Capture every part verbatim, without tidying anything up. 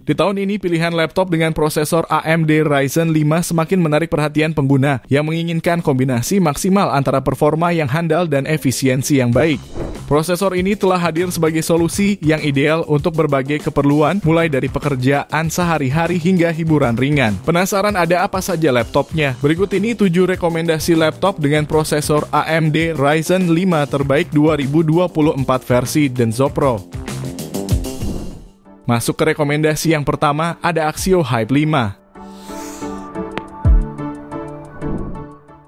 Di tahun ini, pilihan laptop dengan prosesor A M D Ryzen lima semakin menarik perhatian pengguna yang menginginkan kombinasi maksimal antara performa yang handal dan efisiensi yang baik. Prosesor ini telah hadir sebagai solusi yang ideal untuk berbagai keperluan, mulai dari pekerjaan sehari-hari hingga hiburan ringan. Penasaran ada apa saja laptopnya? Berikut ini tujuh rekomendasi laptop dengan prosesor A M D Ryzen lima terbaik dua ribu dua puluh empat versi DenzhoPro. Masuk ke rekomendasi yang pertama, ada Axioo Hype lima.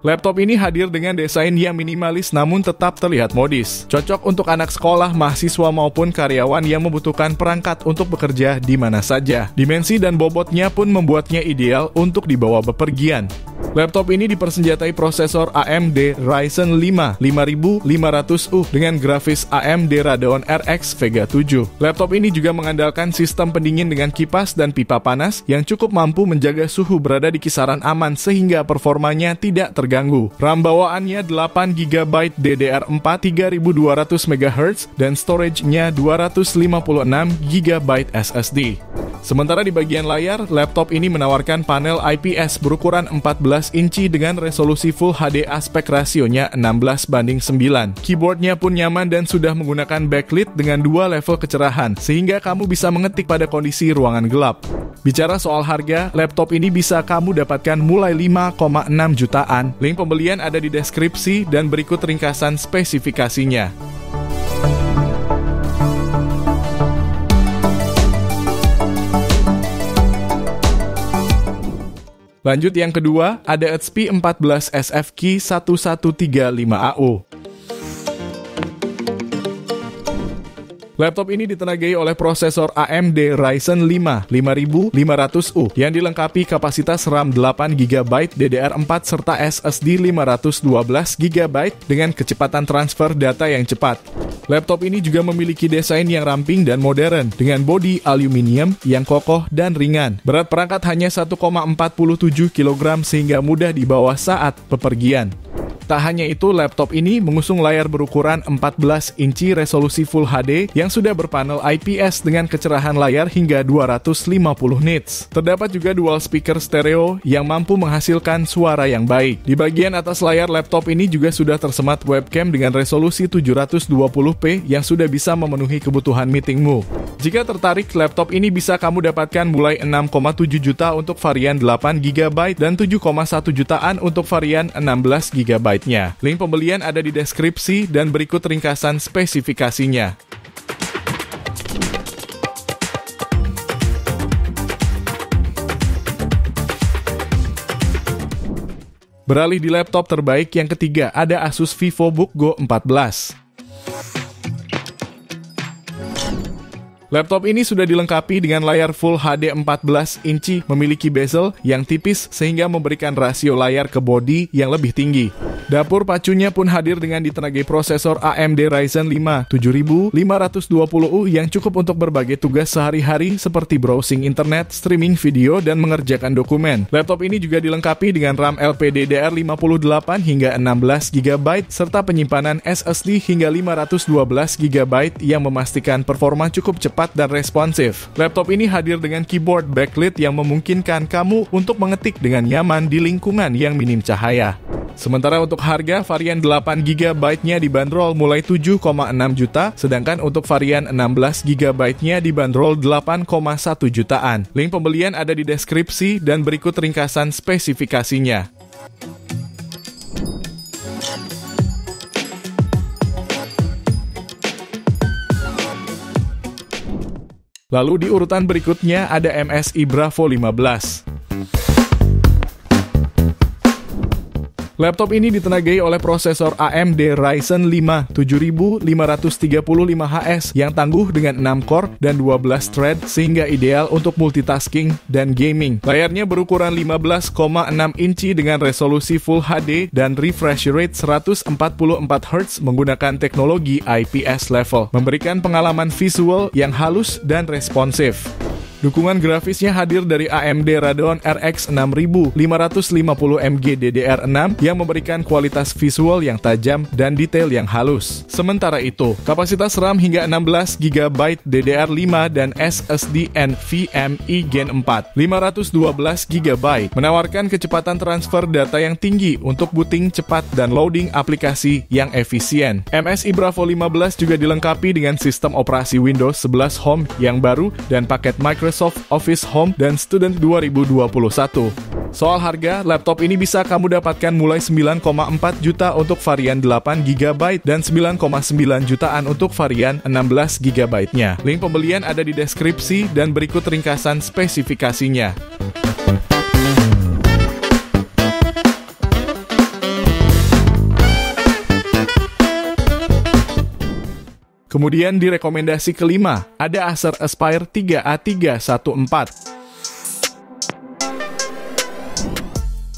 Laptop ini hadir dengan desain yang minimalis namun tetap terlihat modis. Cocok untuk anak sekolah, mahasiswa maupun karyawan yang membutuhkan perangkat untuk bekerja di mana saja. Dimensi dan bobotnya pun membuatnya ideal untuk dibawa bepergian. Laptop ini dipersenjatai prosesor A M D Ryzen lima lima ribu lima ratus U dengan grafis A M D Radeon R X Vega tujuh. Laptop ini juga mengandalkan sistem pendingin dengan kipas dan pipa panas yang cukup mampu menjaga suhu berada di kisaran aman sehingga performanya tidak terganggu. Ganggu. RAM bawaannya delapan giga byte D D R empat tiga ribu dua ratus megahertz dan storage-nya dua ratus lima puluh enam giga byte S S D. Sementara di bagian layar, laptop ini menawarkan panel I P S berukuran empat belas inci dengan resolusi Full H D aspek rasionya enam belas banding sembilan. Keyboardnya pun nyaman dan sudah menggunakan backlit dengan dua level kecerahan, sehingga kamu bisa mengetik pada kondisi ruangan gelap. Bicara soal harga, laptop ini bisa kamu dapatkan mulai lima koma enam jutaan. Link pembelian ada di deskripsi dan berikut ringkasan spesifikasinya. Lanjut yang kedua, ada A T P empat belas S F Q sebelas tiga puluh lima A U. Laptop ini ditenagai oleh prosesor A M D Ryzen lima lima ribu lima ratus U yang dilengkapi kapasitas RAM delapan giga byte D D R empat serta S S D lima ratus dua belas giga byte dengan kecepatan transfer data yang cepat. Laptop ini juga memiliki desain yang ramping dan modern, dengan bodi aluminium yang kokoh dan ringan. Berat perangkat hanya satu koma empat tujuh kilogram sehingga mudah dibawa saat bepergian. Tak hanya itu, laptop ini mengusung layar berukuran empat belas inci resolusi Full H D yang sudah berpanel I P S dengan kecerahan layar hingga dua ratus lima puluh nits. Terdapat juga dual speaker stereo yang mampu menghasilkan suara yang baik. Di bagian atas layar laptop ini juga sudah tersemat webcam dengan resolusi tujuh ratus dua puluh p yang sudah bisa memenuhi kebutuhan meetingmu. Jika tertarik, laptop ini bisa kamu dapatkan mulai enam koma tujuh juta untuk varian delapan giga byte dan tujuh koma satu jutaan untuk varian enam belas giga byte. Link pembelian ada di deskripsi dan berikut ringkasan spesifikasinya. Beralih di laptop terbaik yang ketiga, ada Asus VivoBook Go empat belas. Laptop ini sudah dilengkapi dengan layar Full H D empat belas inci, memiliki bezel yang tipis sehingga memberikan rasio layar ke bodi yang lebih tinggi. Dapur pacunya pun hadir dengan ditenagai prosesor A M D Ryzen lima tujuh ribu lima ratus dua puluh U yang cukup untuk berbagai tugas sehari-hari seperti browsing internet, streaming video, dan mengerjakan dokumen. Laptop ini juga dilengkapi dengan RAM L P D D R lima puluh delapan hingga enam belas giga byte serta penyimpanan S S D hingga lima ratus dua belas giga byte yang memastikan performa cukup cepat dan responsif. Laptop ini hadir dengan keyboard backlit yang memungkinkan kamu untuk mengetik dengan nyaman di lingkungan yang minim cahaya. Sementara untuk harga, varian delapan giga byte-nya dibanderol mulai tujuh koma enam juta, sedangkan untuk varian enam belas giga byte-nya dibanderol delapan koma satu jutaan. Link pembelian ada di deskripsi dan berikut ringkasan spesifikasinya. Lalu di urutan berikutnya ada M S I Bravo lima belas. Laptop ini ditenagai oleh prosesor A M D Ryzen lima tujuh ribu lima ratus tiga puluh lima H S yang tangguh dengan enam core dan dua belas thread sehingga ideal untuk multitasking dan gaming. Layarnya berukuran lima belas koma enam inci dengan resolusi Full H D dan refresh rate seratus empat puluh empat hertz menggunakan teknologi I P S level, memberikan pengalaman visual yang halus dan responsif. Dukungan grafisnya hadir dari A M D Radeon R X enam ribu lima ratus lima puluh M G D D R enam yang memberikan kualitas visual yang tajam dan detail yang halus. Sementara itu, kapasitas RAM hingga enam belas giga byte D D R lima dan S S D NVMe Gen empat lima ratus dua belas giga byte menawarkan kecepatan transfer data yang tinggi untuk booting cepat dan loading aplikasi yang efisien. M S I Bravo lima belas juga dilengkapi dengan sistem operasi Windows sebelas Home yang baru dan paket Microsoft Office Home dan Student dua ribu dua puluh satu. Soal harga, laptop ini bisa kamu dapatkan mulai sembilan koma empat juta untuk varian delapan giga byte dan sembilan koma sembilan jutaan untuk varian enam belas giga byte-nya. Link pembelian ada di deskripsi dan berikut ringkasan spesifikasinya. Kemudian di rekomendasi kelima, ada Acer Aspire tiga A tiga satu empat.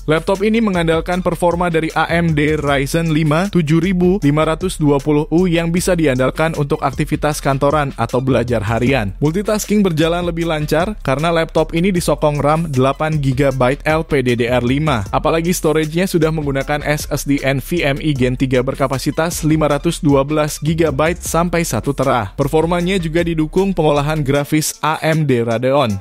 Laptop ini mengandalkan performa dari A M D Ryzen lima tujuh ribu lima ratus dua puluh U yang bisa diandalkan untuk aktivitas kantoran atau belajar harian. Multitasking berjalan lebih lancar karena laptop ini disokong RAM delapan giga byte L P D D R lima. Apalagi storage-nya sudah menggunakan S S D NVMe Gen tiga berkapasitas lima ratus dua belas giga byte sampai satu tera. Performanya juga didukung pengolahan grafis A M D Radeon.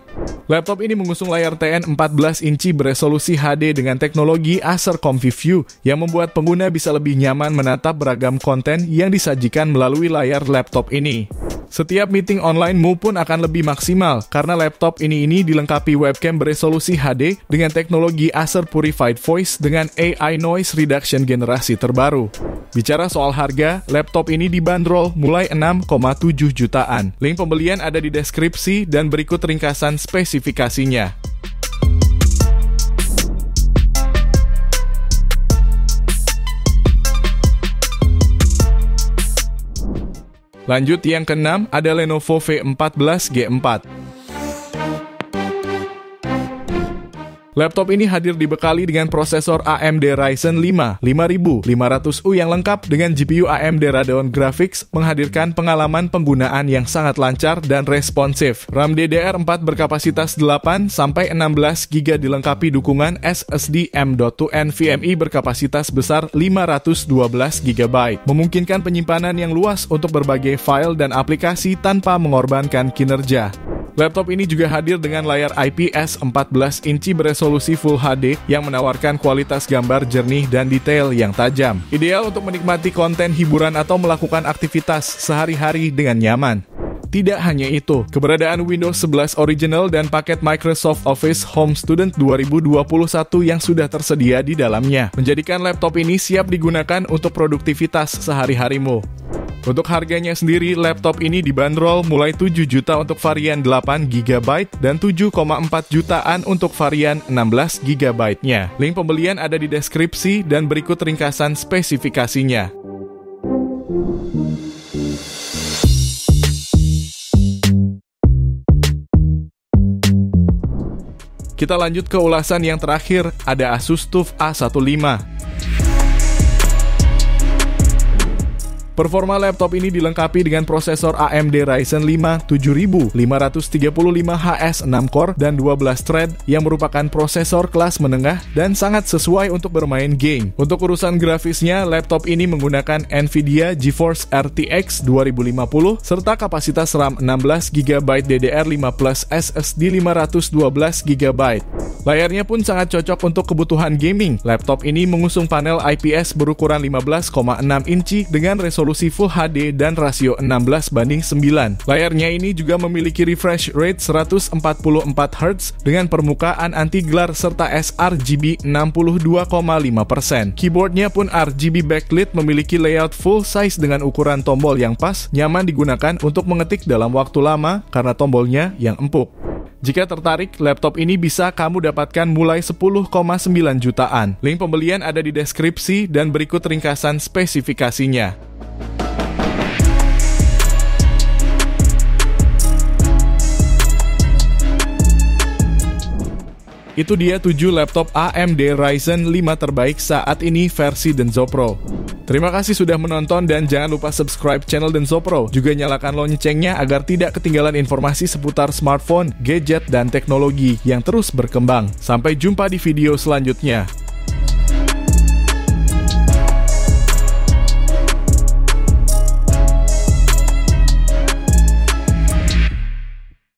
Laptop ini mengusung layar T N empat belas inci beresolusi H D dengan teknologi Acer ComfyView yang membuat pengguna bisa lebih nyaman menatap beragam konten yang disajikan melalui layar laptop ini. Setiap meeting online-mu pun akan lebih maksimal karena laptop ini ini dilengkapi webcam beresolusi H D dengan teknologi Acer Purified Voice dengan A I Noise Reduction generasi terbaru. Bicara soal harga, laptop ini dibanderol mulai enam koma tujuh jutaan. Link pembelian ada di deskripsi dan berikut ringkasan spesifikasinya. Lanjut yang keenam, ada Lenovo V empat belas G empat. Laptop ini hadir dibekali dengan prosesor A M D Ryzen lima lima ribu lima ratus U yang lengkap dengan G P U A M D Radeon Graphics menghadirkan pengalaman penggunaan yang sangat lancar dan responsif. RAM D D R empat berkapasitas delapan sampai enam belas giga byte dilengkapi dukungan S S D M dot dua NVMe berkapasitas besar lima ratus dua belas giga byte, memungkinkan penyimpanan yang luas untuk berbagai file dan aplikasi tanpa mengorbankan kinerja. Laptop ini juga hadir dengan layar I P S empat belas inci beresolusi Full H D yang menawarkan kualitas gambar jernih dan detail yang tajam. Ideal untuk menikmati konten hiburan atau melakukan aktivitas sehari-hari dengan nyaman. Tidak hanya itu, keberadaan Windows sebelas original dan paket Microsoft Office Home Student dua ribu dua puluh satu yang sudah tersedia di dalamnya menjadikan laptop ini siap digunakan untuk produktivitas sehari-harimu. Untuk harganya sendiri, laptop ini dibanderol mulai tujuh juta untuk varian delapan giga byte dan tujuh koma empat jutaan untuk varian enam belas giga byte-nya. Link pembelian ada di deskripsi dan berikut ringkasan spesifikasinya. Kita lanjut ke ulasan yang terakhir, ada Asus TUF A lima belas. Performa laptop ini dilengkapi dengan prosesor A M D Ryzen lima tujuh ribu lima ratus tiga puluh lima H S enam core dan dua belas thread yang merupakan prosesor kelas menengah dan sangat sesuai untuk bermain game. Untuk urusan grafisnya, laptop ini menggunakan Nvidia GeForce R T X dua ribu lima puluh serta kapasitas RAM enam belas giga byte D D R lima plus S S D lima ratus dua belas giga byte. Layarnya pun sangat cocok untuk kebutuhan gaming. Laptop ini mengusung panel I P S berukuran lima belas koma enam inci dengan resolusi Resolusi Full H D dan rasio enam belas banding sembilan. Layarnya ini juga memiliki refresh rate seratus empat puluh empat hertz dengan permukaan anti-glare serta sRGB enam puluh dua koma lima persen. Keyboardnya pun R G B backlit memiliki layout full size dengan ukuran tombol yang pas, nyaman digunakan untuk mengetik dalam waktu lama karena tombolnya yang empuk. Jika tertarik, laptop ini bisa kamu dapatkan mulai sepuluh koma sembilan jutaan. Link pembelian ada di deskripsi dan berikut ringkasan spesifikasinya. Itu dia tujuh laptop A M D Ryzen lima terbaik saat ini versi DenzhoPro. Terima kasih sudah menonton dan jangan lupa subscribe channel DenzhoPro. Juga nyalakan loncengnya agar tidak ketinggalan informasi seputar smartphone, gadget, dan teknologi yang terus berkembang. Sampai jumpa di video selanjutnya.